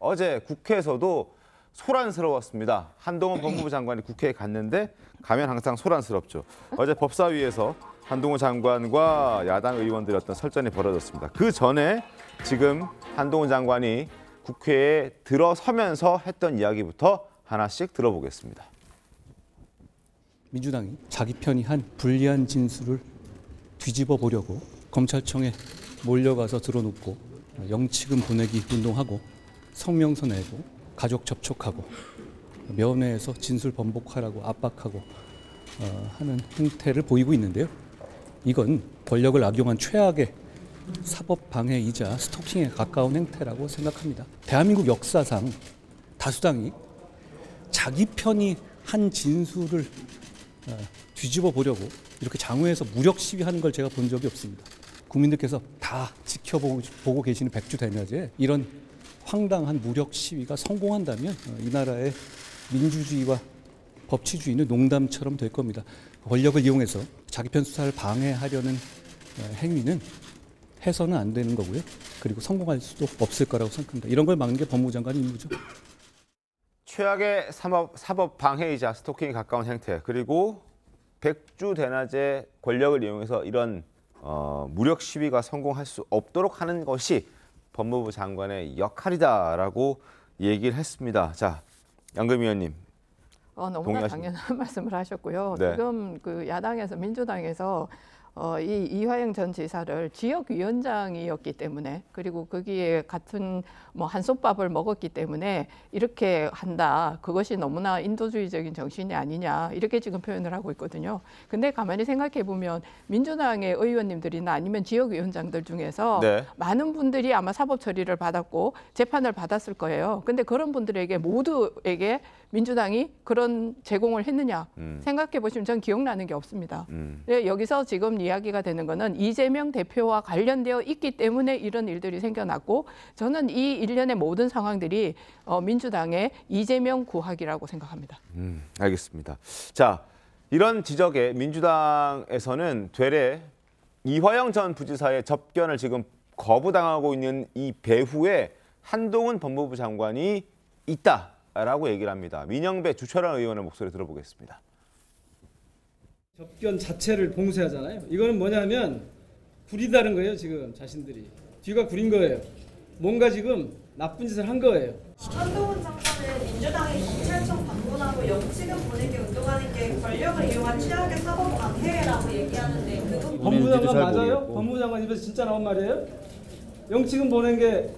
어제 국회에서도 소란스러웠습니다. 한동훈 법무부 장관이 국회에 갔는데 가면 항상 소란스럽죠. 어제 법사위에서 한동훈 장관과 야당 의원들의 어떤 설전이 벌어졌습니다. 그 전에 지금 한동훈 장관이 국회에 들어서면서 했던 이야기부터 하나씩 들어보겠습니다. 민주당이 자기 편이 한 불리한 진술을 뒤집어 보려고 검찰청에 몰려가서 들어눕고 영치금 보내기 운동하고 성명서 내고 가족 접촉하고 면회에서 진술 번복하라고 압박하고 하는 행태를 보이고 있는데요. 이건 권력을 악용한 최악의 사법방해이자 스토킹에 가까운 행태라고 생각합니다. 대한민국 역사상 다수당이 자기 편이 한 진술을 뒤집어 보려고 이렇게 장외에서 무력 시위하는 걸 제가 본 적이 없습니다. 국민들께서 다 지켜보고 계시는 백주대낮에 이런 황당한 무력 시위가 성공한다면 이 나라의 민주주의와 법치주의는 농담처럼 될 겁니다. 권력을 이용해서 자기 편 수사를 방해하려는 행위는 해서는 안 되는 거고요. 그리고 성공할 수도 없을 거라고 생각합니다. 이런 걸 막는 게 법무부 장관의 임무죠. 최악의 사법 방해이자 스토킹에 가까운 행태, 그리고 백주대낮에 권력을 이용해서 이런 무력 시위가 성공할 수 없도록 하는 것이 법무부 장관의 역할이다라고 얘기를 했습니다. 자, 양금 위원님. 너무나 당연한 말씀을 하셨고요. 네. 지금 그 야당에서 민주당에서 이 이화영 전 지사를 지역위원장이었기 때문에, 그리고 거기에 같은 뭐 한솥밥을 먹었기 때문에 이렇게 한다, 그것이 너무나 인도주의적인 정신이 아니냐, 이렇게 지금 표현을 하고 있거든요. 근데 가만히 생각해 보면 민주당의 의원님들이나 아니면 지역위원장들 중에서 네. 많은 분들이 아마 사법 처리를 받았고 재판을 받았을 거예요. 근데 그런 분들에게 모두에게 민주당이 그런 제공을 했느냐 생각해 보시면 전 기억나는 게 없습니다. 여기서 지금 이야기가 되는 거는 이재명 대표와 관련되어 있기 때문에 이런 일들이 생겨났고, 저는 이 일련의 모든 상황들이 민주당의 이재명 구하기라고 생각합니다. 알겠습니다. 자, 이런 지적에 민주당에서는 되레 이화영 전 부지사의 접견을 지금 거부당하고 있는 이 배후에 한동훈 법무부 장관이 있다라고 얘기를 합니다. 민영배 주철환 의원의 목소리 들어보겠습니다. 접견 자체를 봉쇄하잖아요. 이거는 뭐냐면 구리다는 거예요. 지금 자신들이 뒤가 구린 거예요. 뭔가 지금 나쁜 짓을 한 거예요. 한동훈 장관은 민주당이 검찰청 방문하고 영치금 보내기 운동하는 게 권력을 이용한 최악의 사법 방해라고 얘기하는데 그건 법무장관 맞아요? 법무장관 입에서 진짜 나온 말이에요? 영치금 보낸 게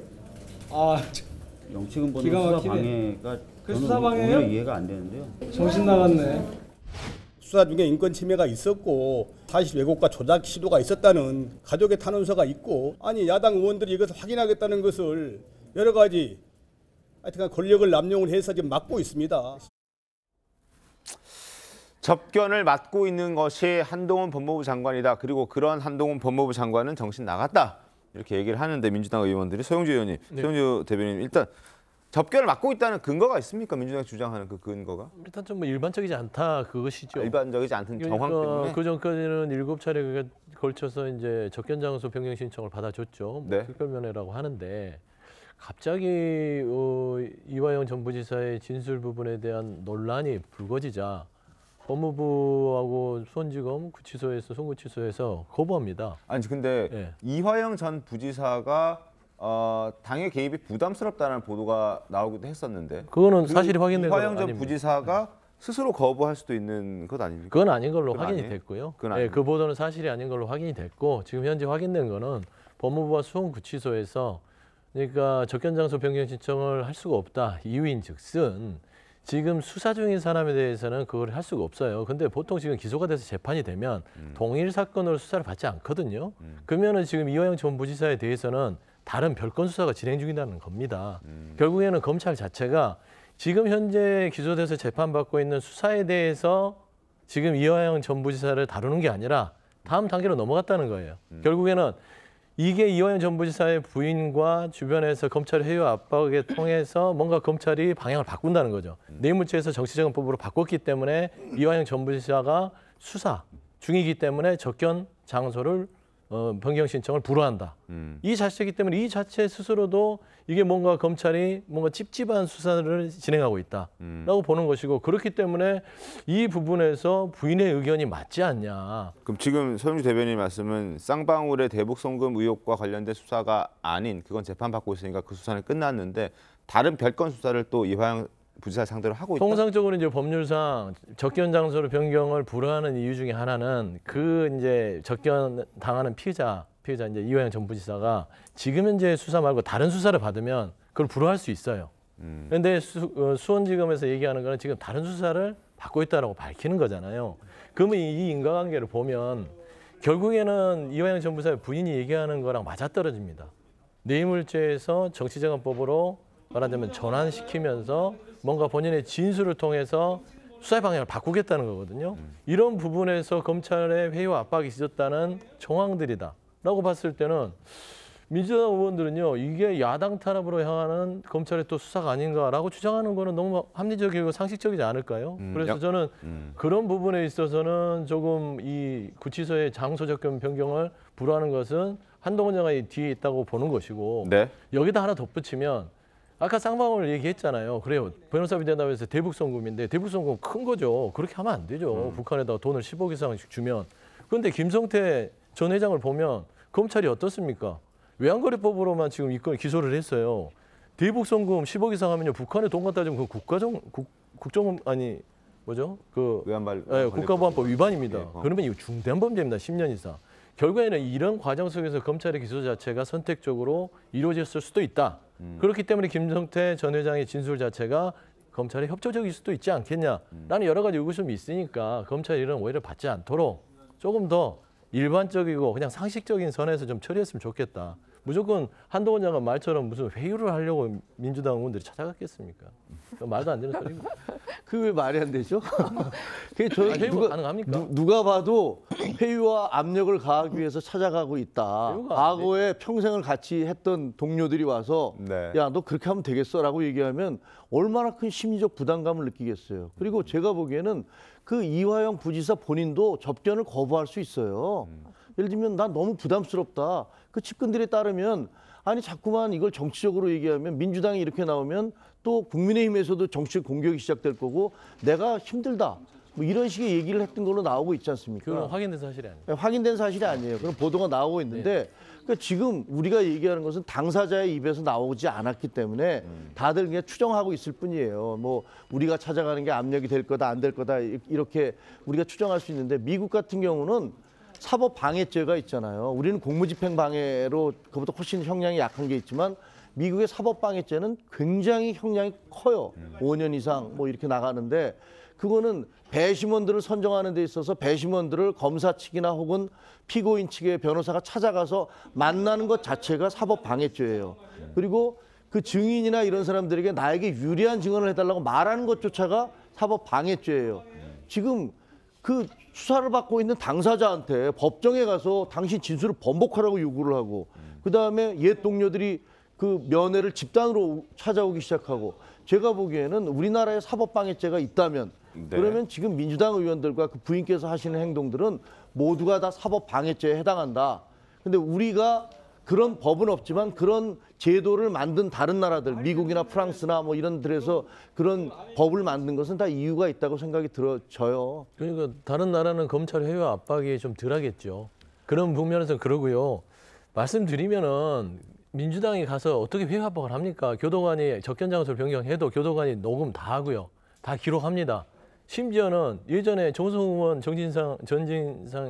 영치금 보낸 수사 방해가 그 수사 방해예요? 이해가 안 되는데요. 정신 나갔네. 수사 중에 인권 침해가 있었고 사실 왜곡과 조작 시도가 있었다는 가족의 탄원서가 있고, 아니 야당 의원들이 이것을 확인하겠다는 것을 여러 가지 하여튼 권력을 남용을 해서 지금 막고 있습니다. 접견을 맡고 있는 것이 한동훈 법무부 장관이다. 그리고 그런 한동훈 법무부 장관은 정신 나갔다. 이렇게 얘기를 하는데 민주당 의원들이, 소영주 의원님, 네. 소영주 대변인, 일단 접견을 막고 있다는 근거가 있습니까? 민주당이 주장하는 그 근거가? 일단 좀 일반적이지 않다 그것이죠. 일반적이지 않던 정황 때문에? 그 전까지는 7차례에 걸쳐서 이제 접견 장소 변경 신청을 받아줬죠. 네. 뭐 특별면회라고 하는데 갑자기 이화영 전 부지사의 진술 부분에 대한 논란이 불거지자 법무부하고 수원지검 구치소에서, 송구치소에서 거부합니다. 아니 근데 네. 이화영 전 부지사가 당의 개입이 부담스럽다는 보도가 나오기도 했었는데 그거는 사실이 확인된 건 아닙니다. 이화영 전 부지사가 네. 스스로 거부할 수도 있는 것 아닙니까? 그건 아닌 걸로 그건 확인이 아니에요? 됐고요. 네, 그 보도는 사실이 아닌 걸로 확인이 됐고, 지금 현재 확인된 거는 법무부와 수원구치소에서 그러니까 접견장소 변경 신청을 할 수가 없다. 이유인즉슨 지금 수사 중인 사람에 대해서는 그걸 할 수가 없어요. 근데 보통 지금 기소가 돼서 재판이 되면 동일 사건으로 수사를 받지 않거든요. 그러면은 지금 이화영 전 부지사에 대해서는 다른 별건 수사가 진행 중이라는 겁니다. 결국에는 검찰 자체가 지금 현재 기소돼서 재판받고 있는 수사에 대해서 지금 이화영 전 부지사를 다루는 게 아니라 다음 단계로 넘어갔다는 거예요. 결국에는 이게 이화영 전 부지사의 부인과 주변에서 검찰 회유 압박에 통해서 뭔가 검찰이 방향을 바꾼다는 거죠. 뇌물죄에서 정치자금법으로 바꿨기 때문에 이화영 전 부지사가 수사 중이기 때문에 접견 장소를 변경 신청을 불허한다. 이 자체이기 때문에 이 자체 스스로도 이게 뭔가 검찰이 뭔가 찝찝한 수사를 진행하고 있다라고 보는 것이고, 그렇기 때문에 이 부분에서 부인의 의견이 맞지 않냐. 그럼 지금 소영주 대변인 말씀은 쌍방울의 대북송금 의혹과 관련된 수사가 아닌, 그건 재판받고 있으니까 그 수사는 끝났는데 다른 별건 수사를 또 이화영 부지사 상대로 하고 있다. 통상적으로 이제 법률상 접견 장소로 변경을 불허하는 이유 중에 하나는 그 이제 접견 당하는 피의자 이제 이화영 전 부지사가 지금 현재 수사 말고 다른 수사를 받으면 그걸 불허할 수 있어요. 그런데 수원지검에서 얘기하는 거는 지금 다른 수사를 받고 있다라고 밝히는 거잖아요. 그러면 이 인과관계를 보면 결국에는 이화영 전 부지사의 부인이 얘기하는 거랑 맞아떨어집니다. 뇌물죄에서 정치재판법으로 말하자면 전환시키면서 뭔가 본인의 진술을 통해서 수사의 방향을 바꾸겠다는 거거든요. 이런 부분에서 검찰의 회의와 압박이 있었다는 정황들이다라고 봤을 때는 민주당 의원들은요, 이게 야당 탄압으로 향하는 검찰의 또 수사가 아닌가라고 주장하는 거는 너무 합리적이고 상식적이지 않을까요? 그래서 저는 그런 부분에 있어서는 조금 이 구치소의 장소 접견 변경을 불허하는 것은 한동훈 장관이 뒤에 있다고 보는 것이고, 네. 여기다 하나 덧붙이면 아까 쌍방울 얘기했잖아요. 그래요. 변호사비대담에서 대북송금인데 대북송금 큰 거죠. 그렇게 하면 안 되죠. 북한에다가 돈을 10억 이상씩 주면. 그런데 김성태 전 회장을 보면 검찰이 어떻습니까? 외환거래법으로만 지금 이건 기소를 했어요. 대북송금 10억 이상 하면요, 북한에 돈 갖다 주면 그 국가보안법 위반입니다. 예, 그러면 이거 중대한 범죄입니다. 10년 이상. 결국에는 이런 과정 속에서 검찰의 기소 자체가 선택적으로 이루어졌을 수도 있다. 그렇기 때문에 김성태 전 회장의 진술 자체가 검찰에 협조적일 수도 있지 않겠냐라는 여러 가지 의구심이 있으니까 검찰이 이런 오해를 받지 않도록 조금 더 일반적이고 그냥 상식적인 선에서 좀 처리했으면 좋겠다. 무조건 한동훈 장관 말처럼 무슨 회유를 하려고 민주당 의원들이 찾아갔겠습니까? 말도 안 되는 소리고. 그게 왜 말이 안 되죠? 그게 회유가 가능합니까? 누가 봐도 회유와 압력을 가하기 위해서 찾아가고 있다. 과거에 평생을 같이 했던 동료들이 와서 네. 야, 너 그렇게 하면 되겠어라고 얘기하면 얼마나 큰 심리적 부담감을 느끼겠어요. 그리고 제가 보기에는 그 이화영 부지사 본인도 접견을 거부할 수 있어요. 예를 들면 난 너무 부담스럽다. 그 측근들에 따르면 아니 자꾸만 이걸 정치적으로 얘기하면 민주당이 이렇게 나오면 또 국민의힘에서도 정치적 공격이 시작될 거고 내가 힘들다. 뭐 이런 식의 얘기를 했던 걸로 나오고 있지 않습니까? 그건 확인된 사실이 아니에요. 네, 확인된 사실이 아니에요. 그런 보도가 나오고 있는데 네. 그러니까 지금 우리가 얘기하는 것은 당사자의 입에서 나오지 않았기 때문에 다들 그냥 추정하고 있을 뿐이에요. 뭐 우리가 찾아가는 게 압력이 될 거다 안 될 거다 이렇게 우리가 추정할 수 있는데 미국 같은 경우는 사법 방해죄가 있잖아요. 우리는 공무집행 방해로 그보다 훨씬 형량이 약한 게 있지만 미국의 사법 방해죄는 굉장히 형량이 커요. 5년 이상 뭐 이렇게 나가는데 그거는 배심원들을 선정하는 데 있어서 배심원들을 검사 측이나 혹은 피고인 측의 변호사가 찾아가서 만나는 것 자체가 사법 방해죄예요. 그리고 그 증인이나 이런 사람들에게 나에게 유리한 증언을 해달라고 말하는 것조차가 사법 방해죄예요. 지금 그 수사를 받고 있는 당사자한테 법정에 가서 당신 진술을 번복하라고 요구를 하고 그다음에 옛 동료들이 그 면회를 집단으로 찾아오기 시작하고 제가 보기에는 우리나라에 사법방해죄가 있다면 네. 그러면 지금 민주당 의원들과 그 부인께서 하시는 행동들은 모두가 다 사법방해죄에 해당한다. 근데 우리가 그런 법은 없지만 그런 제도를 만든 다른 나라들, 미국이나 프랑스나 뭐 이런 데서 그런 법을 만든 것은 다 이유가 있다고 생각이 들어져요. 그러니까 다른 나라는 검찰 회유와 압박이 좀 덜하겠죠. 그런 국면에서 그러고요. 말씀드리면은 민주당이 가서 어떻게 회유 압박을 합니까? 교도관이 접견 장소를 변경해도 교도관이 녹음 다 하고요. 다 기록합니다. 심지어는 예전에 정성호 의원 정진상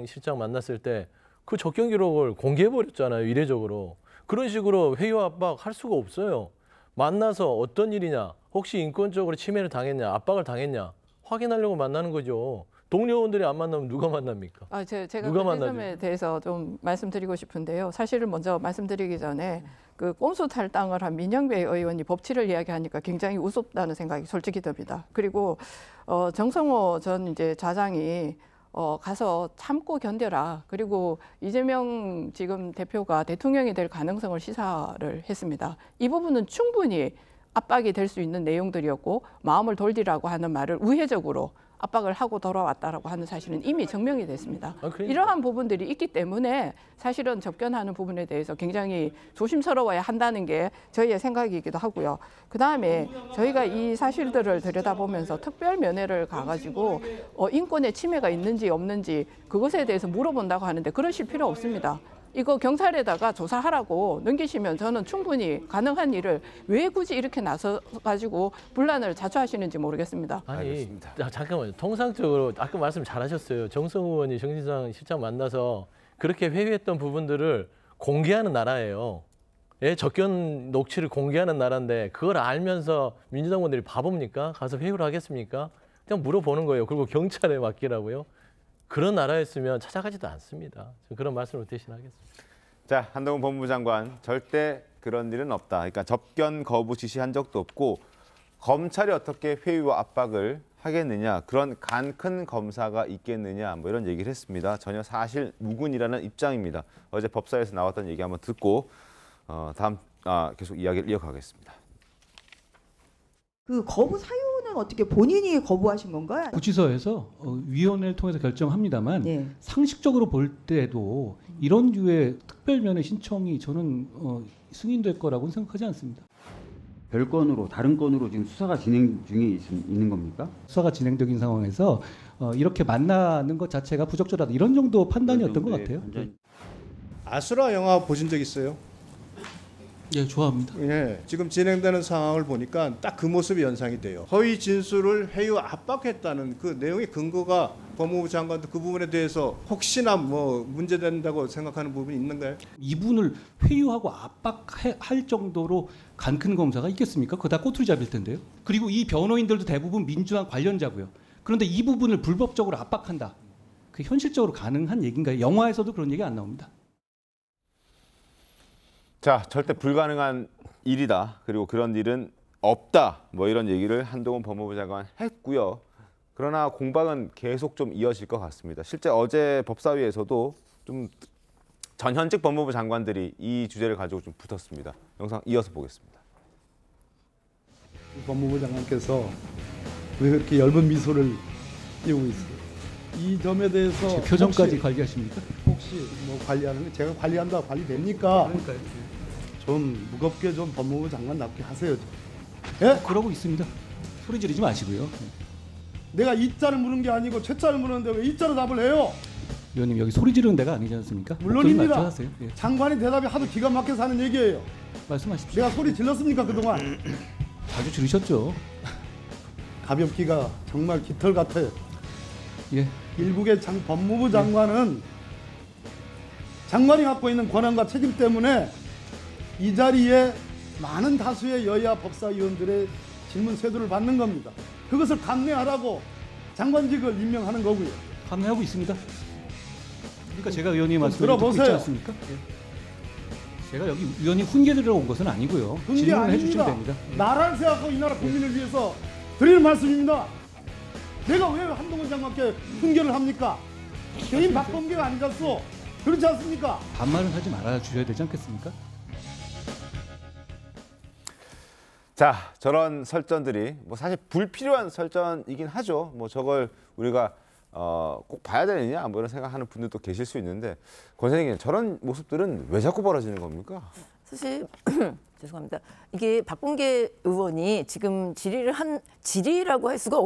실장 만났을 때 그 접견 기록을 공개해버렸잖아요, 이례적으로. 그런 식으로 회유 압박 할 수가 없어요. 만나서 어떤 일이냐, 혹시 인권적으로 침해를 당했냐, 압박을 당했냐 확인하려고 만나는 거죠. 동료원들이 안 만나면 누가 만납니까? 아, 제가 그 점에 대해서 좀 말씀드리고 싶은데요. 사실을 먼저 말씀드리기 전에 그 꼼수 탈당을 한 민영배 의원이 법치를 이야기하니까 굉장히 우습다는 생각이 솔직히 듭니다. 그리고 정성호 전 이제 좌장이 가서 참고 견뎌라. 그리고 이재명 지금 대표가 대통령이 될 가능성을 시사를 했습니다. 이 부분은 충분히 압박이 될 수 있는 내용들이었고 마음을 돌리라고 하는 말을 우회적으로 압박을 하고 돌아왔다라고 하는 사실은 이미 증명이 됐습니다. 이러한 부분들이 있기 때문에 사실은 접견하는 부분에 대해서 굉장히 조심스러워야 한다는 게 저희의 생각이기도 하고요. 그다음에 저희가 이 사실들을 들여다보면서 특별 면회를 가가지고 인권의 침해가 있는지 없는지 그것에 대해서 물어본다고 하는데 그러실 필요 없습니다. 이거 경찰에다가 조사하라고 넘기시면 저는 충분히 가능한 일을 왜 굳이 이렇게 나서가지고 분란을 자초하시는지 모르겠습니다. 아니, 알겠습니다. 잠깐만요. 통상적으로 아까 말씀 잘하셨어요. 정성호 의원이 정진상 실장 만나서 그렇게 회의했던 부분들을 공개하는 나라예요. 예, 접견 녹취를 공개하는 나라인데 그걸 알면서 민주당원들이 바보입니까? 가서 회의를 하겠습니까? 그냥 물어보는 거예요. 그리고 경찰에 맡기라고요? 그런 나라였으면 찾아가지도 않습니다. 그런 말씀을 대신하겠습니다. 자, 한동훈 법무부 장관, 절대 그런 일은 없다. 그러니까 접견 거부 지시한 적도 없고 검찰이 어떻게 회의와 압박을 하겠느냐, 그런 간 큰 검사가 있겠느냐, 뭐 이런 얘기를 했습니다. 전혀 사실 무근이라는 입장입니다. 어제 법사위에서 나왔던 얘기 한번 듣고 다음 계속 이야기를 이어가겠습니다. 그 거부 사유 어떻게 본인이 거부하신 건가요? 구치소에서 위원회를 통해서 결정합니다만 네. 상식적으로 볼 때도 이런 류의 특별면회 신청이 저는 승인될 거라고는 생각하지 않습니다. 별건으로 다른 건으로 지금 수사가 진행 중에 있는 겁니까? 수사가 진행되는 상황에서 이렇게 만나는 것 자체가 부적절하다 이런 정도 판단이었던 것 같아요. 판단. 아수라 영화 보신 적 있어요? 예, 좋아합니다. 예, 지금 진행되는 상황을 보니까 딱 그 모습이 연상이 돼요. 허위 진술을 회유와 압박했다는 그 내용의 근거가 법무부 장관도 그 부분에 대해서 혹시나 뭐 문제된다고 생각하는 부분이 있는가요? 이분을 회유하고 압박할 정도로 간 큰 검사가 있겠습니까? 그거 다 꼬투리 잡힐 텐데요. 그리고 이 변호인들도 대부분 민주당 관련자고요. 그런데 이 부분을 불법적으로 압박한다. 그게 현실적으로 가능한 얘기인가요? 영화에서도 그런 얘기 안 나옵니다. 자, 절대 불가능한 일이다. 그리고 그런 일은 없다. 뭐 이런 얘기를 한동훈 법무부 장관 했고요. 그러나 공방은 계속 좀 이어질 것 같습니다. 실제 어제 법사위에서도 좀 전현직 법무부 장관들이 이 주제를 가지고 좀 붙었습니다. 영상 이어서 보겠습니다. 법무부 장관께서 왜 그렇게 엷은 미소를 띄우고 있어요? 이 점에 대해서 제 표정까지 관리하십니까? 혹시 뭐 관리하는 게 제가 관리한다 관리됩니까? 그러니까요. 좀 무겁게 좀 법무부 장관답게 하세요. 예? 그러고 있습니다. 소리 지르지 마시고요. 내가 이자를 물은 게 아니고 최자를 물었는데 왜 이자로 답을 해요? 위원님 여기 소리 지르는 데가 아니지 않습니까? 물론입니다. 예. 장관의 대답이 하도 기가 막혀서 하는 얘기예요. 말씀하십시오. 내가 소리 질렀습니까 그동안? 자주 지르셨죠. 가볍기가 정말 깃털 같아요. 예. 일국의 법무부 장관은 장관이 갖고 있는 권한과 책임 때문에 이 자리에 많은 다수의 여야 법사위원들의 질문 쇄도를 받는 겁니다. 그것을 감내하라고 장관직을 임명하는 거고요. 감내하고 있습니다. 그러니까 제가 의원님 말씀을 듣고 있지 않습니까? 예. 제가 여기 의원님 훈계드리러 온 것은 아니고요. 질문을 해주시면 됩니다. 나라를 생각하고 이 나라 국민을 위해서 드리는 말씀입니다. 내가 왜 한동훈 장관께 훈계를 합니까? 개인 박범계가 아니겠소? 그렇지 않습니까? 반말은 하지 말아주셔야 되지 않겠습니까? 자, 저런 설전들이 뭐 사실 불필요한 설전이긴 하죠. 뭐 저걸 우리가 꼭 봐야 되느냐 뭐 이런 생각하는 분들도 계실 수 있는데 권 선생님, 저런 모습들은 왜 자꾸 벌어지는 겁니까? 사실 죄송합니다. 이게 박범계 의원이 지금 질의라고 할 수가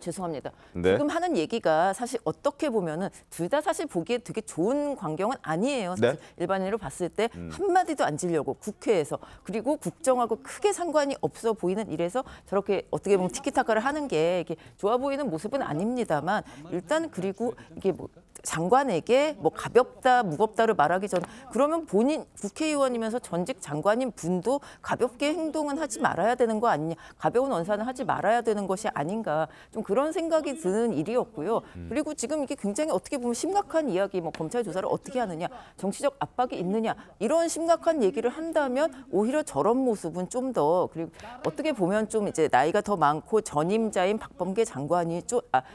죄송합니다. 네. 지금 하는 얘기가 사실 어떻게 보면은 둘 다 사실 보기에 되게 좋은 광경은 아니에요. 네. 일반인으로 봤을 때 한마디도 안 질려고 국회에서 그리고 국정하고 크게 상관이 없어 보이는 일에서 저렇게 어떻게 보면 티키타카를 하는 게 이게 좋아 보이는 모습은 아닙니다만 일단 그리고 이게 뭐 장관에게 뭐 가볍다 무겁다를 말하기 전 그러면 본인 국회의원이면서 전직 장관인 분도 가볍게 행동은 하지 말아야 되는 거 아니냐, 가벼운 언사는 하지 말아야 되는 것이 아닌가, 좀 그런 생각이 드는 일이었고요. 그리고 지금 이게 굉장히 어떻게 보면 심각한 이야기, 뭐 검찰 조사를 어떻게 하느냐, 정치적 압박이 있느냐, 이런 심각한 얘기를 한다면 오히려 저런 모습은 좀 더, 그리고 어떻게 보면 좀 이제 나이가 더 많고 전임자인 박범계 장관이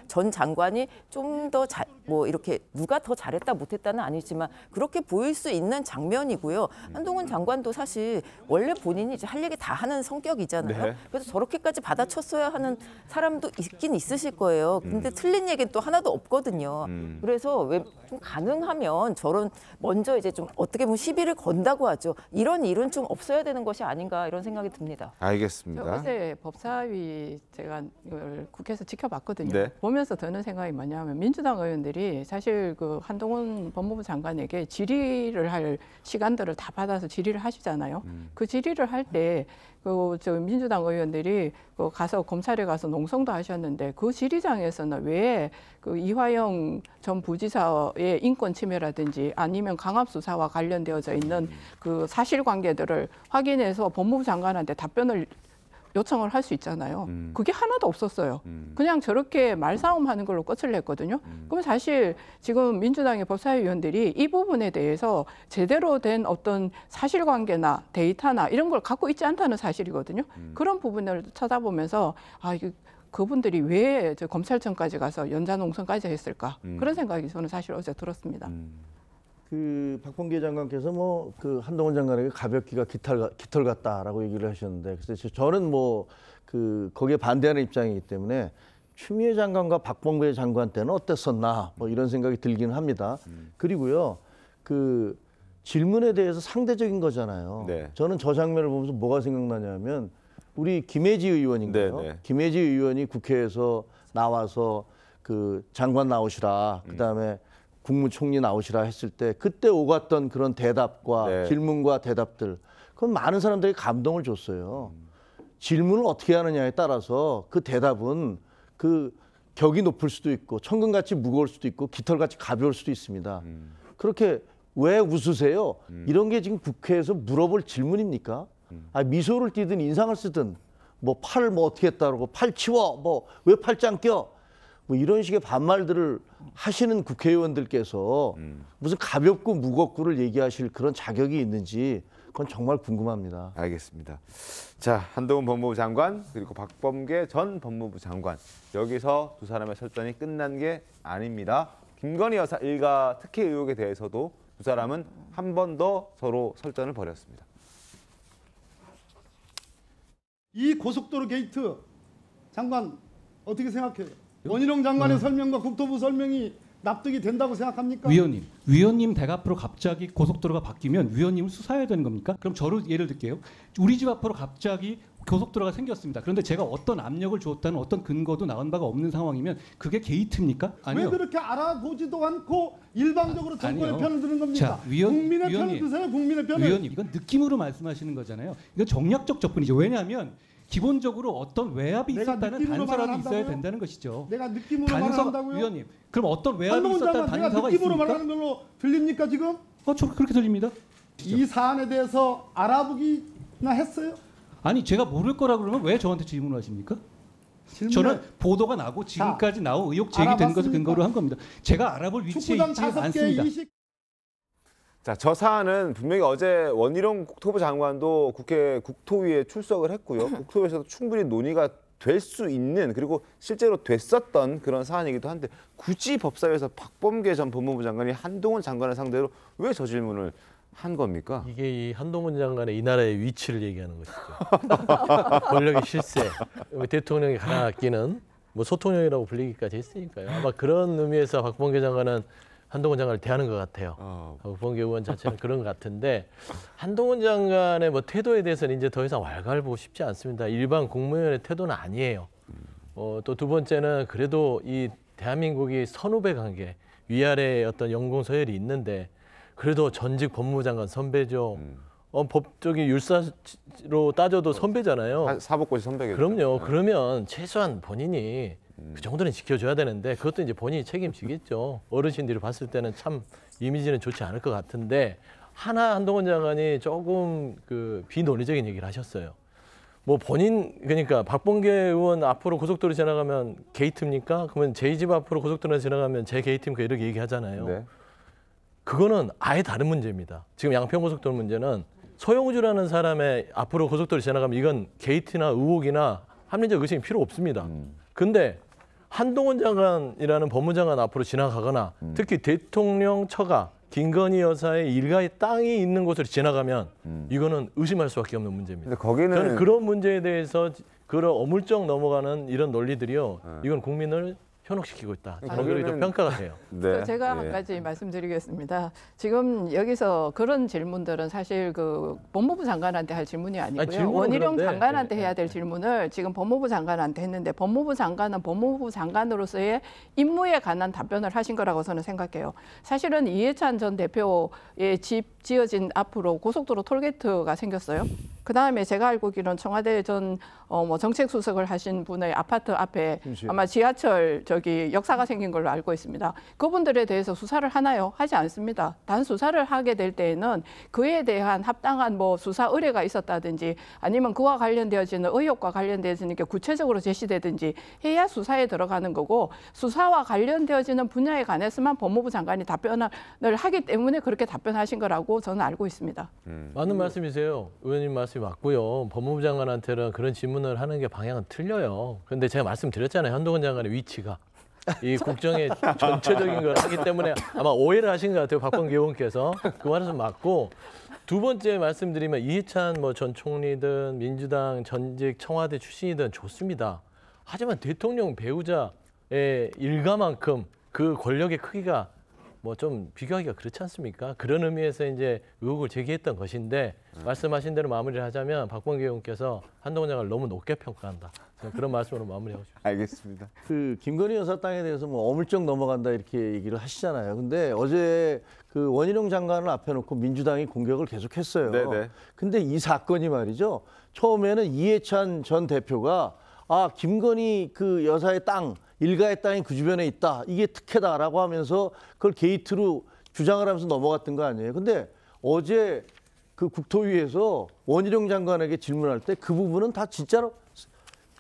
전 장관이 좀 더 뭐 이렇게 누가 더 잘했다 못했다는 아니지만 그렇게 보일 수 있는 장면이고요. 한동훈 장관도 사실 원래 본인이 이제 할 얘기 다 하는 성격이잖아요. 네. 그래서 저렇게까지 받아쳤어야 하는 사람도 있긴 있으실 거예요. 근데 틀린 얘기는 또 하나도 없거든요. 그래서 왜 좀 가능하면 저런 먼저 이제 좀 어떻게 보면 시비를 건다고 하죠. 이런 일은 좀 없어야 되는 것이 아닌가 이런 생각이 듭니다. 알겠습니다. 어제 법사위 제가 이걸 국회에서 지켜봤거든요. 네. 보면서 드는 생각이 뭐냐면 민주당 의원들이 사실 그 한동훈 법무부 장관에게 질의를 할 시간들을 다 받아서 질의를 하시잖아요. 그 질의를 할 때 그 저 민주당 의원들이 그 가서 검찰에 가서 농성도 하셨는데 그 질의장에서는 왜 그 이화영 전 부지사의 인권 침해라든지 아니면 강압 수사와 관련되어져 있는 그 사실관계들을 확인해서 법무부 장관한테 답변을 요청을 할 수 있잖아요. 그게 하나도 없었어요. 그냥 저렇게 말싸움하는 걸로 끝을 냈거든요. 그럼 사실 지금 민주당의 법사위원들이 이 부분에 대해서 제대로 된 어떤 사실관계나 데이터나 이런 걸 갖고 있지 않다는 사실이거든요. 그런 부분을 찾아보면서 아 이게 그분들이 왜 저 검찰청까지 가서 연좌농성까지 했을까 그런 생각이 저는 사실 어제 들었습니다. 그 박범계 장관께서 뭐 그 한동훈 장관에게 가볍기가 깃털 같다라고 얘기를 하셨는데 그래서 저는 뭐 그 거기에 반대하는 입장이기 때문에 추미애 장관과 박범계 장관 때는 어땠었나 뭐 이런 생각이 들기는 합니다. 그리고요 그 질문에 대해서 상대적인 거잖아요. 네. 저는 저 장면을 보면서 뭐가 생각나냐면 우리 김혜지 의원인가요? 네, 네. 김혜지 의원이 국회에서 나와서 그 장관 나오시라 그다음에 국무총리 나오시라 했을 때 그때 오갔던 그런 대답과 네. 질문과 대답들 그건 많은 사람들이 감동을 줬어요. 질문을 어떻게 하느냐에 따라서 그 대답은 그 격이 높을 수도 있고 천근같이 무거울 수도 있고 깃털같이 가벼울 수도 있습니다. 그렇게 왜 웃으세요? 이런 게 지금 국회에서 물어볼 질문입니까? 아, 미소를 띠든 인상을 쓰든 뭐 팔을 뭐 어떻게 했다고 팔 치워 뭐 왜 팔짱 껴? 뭐 이런 식의 반말들을 하시는 국회의원들께서 무슨 가볍고 무겁고를 얘기하실 그런 자격이 있는지 그건 정말 궁금합니다. 알겠습니다. 자, 한동훈 법무부 장관 그리고 박범계 전 법무부 장관 여기서 두 사람의 설전이 끝난 게 아닙니다. 김건희 여사 일가 특혜 의혹에 대해서도 두 사람은 한 번 더 서로 설전을 벌였습니다. 이 고속도로 게이트 장관 어떻게 생각해요? 원희룡 장관의 설명과 국토부 설명이 납득이 된다고 생각합니까? 위원님 댁 앞으로 갑자기 고속도로가 바뀌면 위원님을 수사해야 되는 겁니까? 그럼 저를 예를 들게요. 우리 집 앞으로 갑자기 고속도로가 생겼습니다. 그런데 제가 어떤 압력을 주었다는 어떤 근거도 나온 바가 없는 상황이면 그게 게이트입니까? 아니요. 왜 그렇게 알아보지도 않고 일방적으로 정권의 편을 드는 겁니까? 자, 국민의 편을 드세요. 국민의 편을. 위원님, 이건 느낌으로 말씀하시는 거잖아요. 이건 정략적 접근이죠. 왜냐하면 기본적으로 어떤 외압이 있었다는 단서라도 있어야 된다는 것이죠. 내가 느낌으로 말한다고요? 위원님, 그럼 어떤 외압이 있었다는 단서가 있습니까? 느낌으로 말하는 걸로 들립니까 지금? 저 그렇게 들립니다. 이 사안에 대해서 알아보기나 했어요? 아니, 제가 모를 거라 그러면 왜 저한테 질문을 하십니까? 저는 보도가 나고 지금까지 나온 의혹 제기된 것을 근거로 한 겁니다. 제가 알아볼 위치에 있지 않습니다. 자, 저 사안은 분명히 어제 원희룡 국토부 장관도 국회 국토위에 출석을 했고요. 국토위에서도 충분히 논의가 될 수 있는 그리고 실제로 됐었던 그런 사안이기도 한데 굳이 법사위에서 박범계 전 법무부 장관이 한동훈 장관을 상대로 왜 저 질문을 한 겁니까? 이게 이 한동훈 장관의 이 나라의 위치를 얘기하는 것이죠. 권력의 실세, 대통령이 가나 아끼는 뭐 소통령이라고 불리기까지 했으니까요. 아마 그런 의미에서 박범계 장관은 한동훈 장관을 대하는 것 같아요. 박범계 의원 자체는 그런 것 같은데 한동훈 장관의 뭐 태도에 대해서는 이제 더 이상 왈가왈부 쉽지 않습니다. 일반 국무위원의 태도는 아니에요. 또 두 번째는 그래도 이 대한민국이 선후배 관계, 위아래의 어떤 연공서열이 있는데 그래도 전직 법무부 장관 선배죠. 법적인 율사로 따져도 선배잖아요. 사법고시 선배겠죠. 그럼요. 그러면 최소한 본인이 그 정도는 지켜줘야 되는데 그것도 이제 본인이 책임지겠죠. 어르신들이 봤을 때는 참 이미지는 좋지 않을 것 같은데 한동훈 장관이 조금 그 비논리적인 얘기를 하셨어요. 뭐 본인 그러니까 박범계 의원 앞으로 고속도로 지나가면 게이트입니까? 그러면 저희 집 앞으로 고속도로 지나가면 제 게이트입니까? 이렇게 얘기하잖아요. 네. 그거는 아예 다른 문제입니다. 지금 양평고속도로 문제는 소영주라는 사람의 앞으로 고속도로 지나가면 이건 게이트나 의혹이나 합리적 의심이 필요 없습니다. 근데 한동훈 장관이라는 법무장관 앞으로 지나가거나 특히 대통령 처가 김건희 여사의 일가의 땅이 있는 곳을 지나가면 이거는 의심할 수밖에 없는 문제입니다. 근데 거기는 저는 그런 문제에 대해서 그런 어물쩍 넘어가는 이런 논리들이요. 이건 국민을 현혹시키고 있다. 저는 그렇게 평가가 돼요. 네. 제가 한 가지 말씀드리겠습니다. 지금 여기서 그런 질문들은 사실 그 법무부 장관한테 할 질문이 아니고요. 원희룡 장관한테 해야 될 질문을 지금 법무부 장관한테 했는데 법무부 장관은 법무부 장관으로서의 임무에 관한 답변을 하신 거라고 저는 생각해요. 사실은 이해찬 전 대표의 집 지어진 앞으로 고속도로 톨게이트가 생겼어요. 그다음에 제가 알고 있기로는 청와대 전 정책수석을 하신 분의 아파트 앞에 아마 지하철 저기 역사가 생긴 걸로 알고 있습니다. 그분들에 대해서 수사를 하나요? 하지 않습니다. 단 수사를 하게 될 때에는 그에 대한 합당한 뭐 수사 의뢰가 있었다든지 아니면 그와 관련되어지는 의혹과 관련되어지는 게 구체적으로 제시되든지 해야 수사에 들어가는 거고 수사와 관련되어지는 분야에 관해서만 법무부 장관이 답변을 하기 때문에 그렇게 답변하신 거라고 저는 알고 있습니다. 맞는 말씀이세요. 의원님 말씀 맞고요. 법무부 장관한테는 그런 질문을 하는 게 방향은 틀려요. 그런데 제가 말씀드렸잖아요. 한동훈 장관의 위치가 이 국정의 전체적인 걸 하기 때문에 아마 오해를 하신 것 같아요. 박범계 의원께서. 그 말은 맞고 두 번째 말씀드리면 이해찬 전 총리든 민주당 전직 청와대 출신이든 좋습니다. 하지만 대통령 배우자의 일가만큼 그 권력의 크기가 좀 비교하기가 그렇지 않습니까? 그런 의미에서 이제 의혹을 제기했던 것인데 말씀하신 대로 마무리를 하자면 박범계 의원께서 한동훈 장관을 너무 높게 평가한다. 그런 말씀으로 마무리하고 싶습니다. 알겠습니다. 그 김건희 여사 땅에 대해서 어물쩍 넘어간다 이렇게 얘기를 하시잖아요. 근데 어제 그 원희룡 장관을 앞에 놓고 민주당이 공격을 계속했어요. 네네. 근데 이 사건이 말이죠. 처음에는 이해찬 전 대표가 아 김건희 그 여사의 땅 일가의 땅이 그 주변에 있다. 이게 특혜다라고 하면서 그걸 게이트로 주장을 하면서 넘어갔던 거 아니에요. 근데 어제 그 국토위에서 원희룡 장관에게 질문할 때 그 부분은 다 진짜로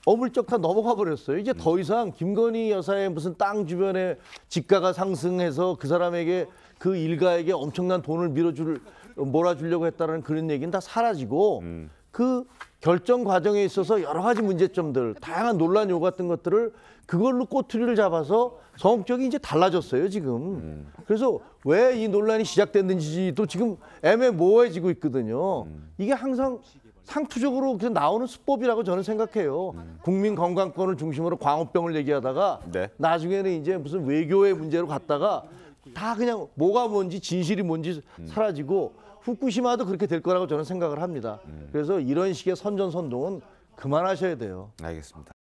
어물쩍 다 넘어가 버렸어요. 이제 더 이상 김건희 여사의 무슨 땅 주변에 집가가 상승해서 그 사람에게 그 일가에게 엄청난 돈을 몰아주려고 했다는 그런 얘기는 다 사라지고 그 결정 과정에 있어서 여러 가지 문제점들, 다양한 논란 요 같은 것들을 그걸로 꼬투리를 잡아서 성격이 이제 달라졌어요, 지금. 그래서 왜 이 논란이 시작됐는지도 지금 애매모호해지고 있거든요. 이게 항상 상투적으로 나오는 수법이라고 저는 생각해요. 국민 건강권을 중심으로 광우병을 얘기하다가 네. 나중에는 이제 무슨 외교의 문제로 갔다가 다 그냥 뭐가 뭔지 진실이 뭔지 사라지고 후쿠시마도 그렇게 될 거라고 저는 생각을 합니다. 그래서 이런 식의 선전선동은 그만하셔야 돼요. 알겠습니다.